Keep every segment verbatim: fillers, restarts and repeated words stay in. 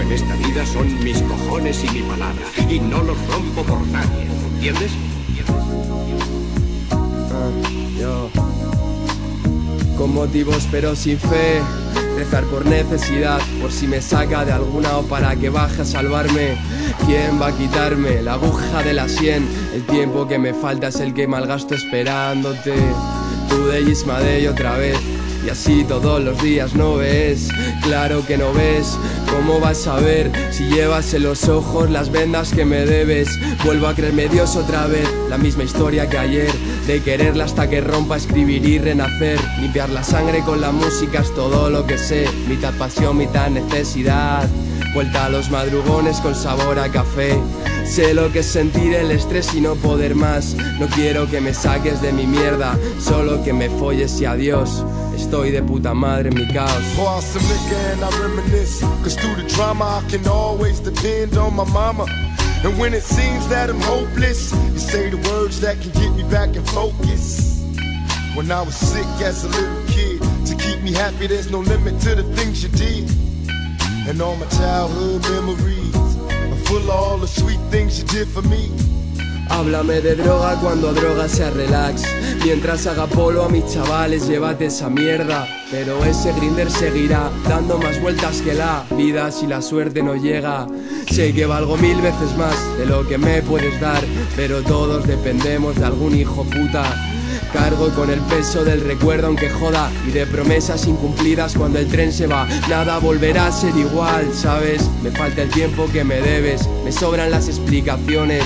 único en esta vida son mis cojones y mi palabra, y no los rompo por nadie, ¿entiendes? Uh, yo. Con motivos pero sin fe, rezar por necesidad, por si me saca de alguna o para que baje a salvarme. ¿Quién va a quitarme la aguja de la sien? El tiempo que me falta es el que malgasto esperándote. Tú de Yismadey otra vez, y así todos los días no ves, claro que no ves. ¿Cómo vas a ver si llevas en los ojos las vendas que me debes? Vuelvo a creerme Dios otra vez, la misma historia que ayer, de quererla hasta que rompa, escribir y renacer. Limpiar la sangre con la música es todo lo que sé, mitad pasión, mitad necesidad. Vuelta a los madrugones con sabor a café. Sé lo que es sentir el estrés y no poder más. No quiero que me saques de mi mierda, solo que me folles y adiós. Estoy de puta madre en mi caos. And when it seems that I'm hopeless, you say the words that can get me back in focus. When I was sick as a little kid, to keep me happy there's no limit to the things you did. And all my childhood memories are full of all the sweet things you did for me. Háblame de droga cuando droga sea relax, mientras haga polo a mis chavales, llévate esa mierda. Pero ese Grindr seguirá dando más vueltas que la vida si la suerte no llega. Sé que valgo mil veces más de lo que me puedes dar, pero todos dependemos de algún hijo puta. Cargo con el peso del recuerdo aunque joda, y de promesas incumplidas cuando el tren se va. Nada volverá a ser igual, ¿sabes? Me falta el tiempo que me debes, me sobran las explicaciones.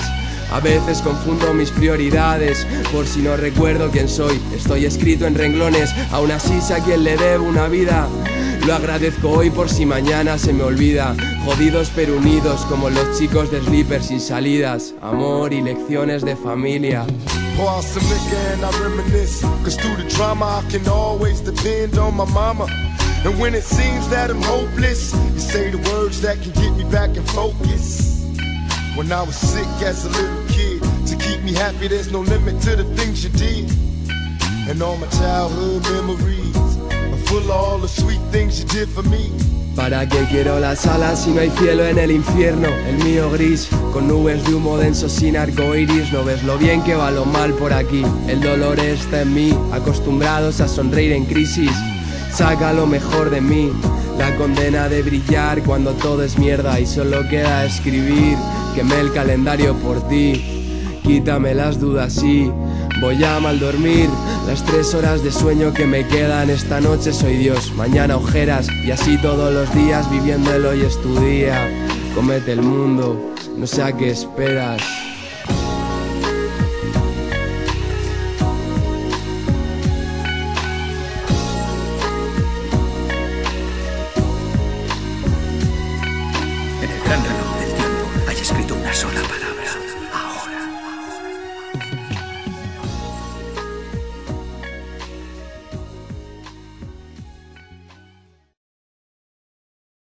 A veces confundo mis prioridades, por si no recuerdo quién soy. Estoy escrito en renglones, aún así sé a quién le debo una vida. Lo agradezco hoy por si mañana se me olvida. Jodidos pero unidos como los chicos de Slipper sin salidas. Amor y lecciones de familia. When I was sick as a little kid, to keep me happy there's no limit to the things you did. And all my childhood memories are full of all the sweet things you did for me. ¿Para qué quiero las alas si no hay cielo en el infierno? El mío gris, con nubes de humo denso sin arcoiris. No ves lo bien que va lo mal por aquí. El dolor está en mí, acostumbrados a sonreír en crisis. Saca lo mejor de mí, la condena de brillar cuando todo es mierda y solo queda escribir. Quemé el calendario por ti, quítame las dudas y voy a mal dormir. Las tres horas de sueño que me quedan, esta noche soy Dios, mañana ojeras. Y así todos los días viviendo el hoy es tu día. Cómete el mundo, no sé a qué esperas.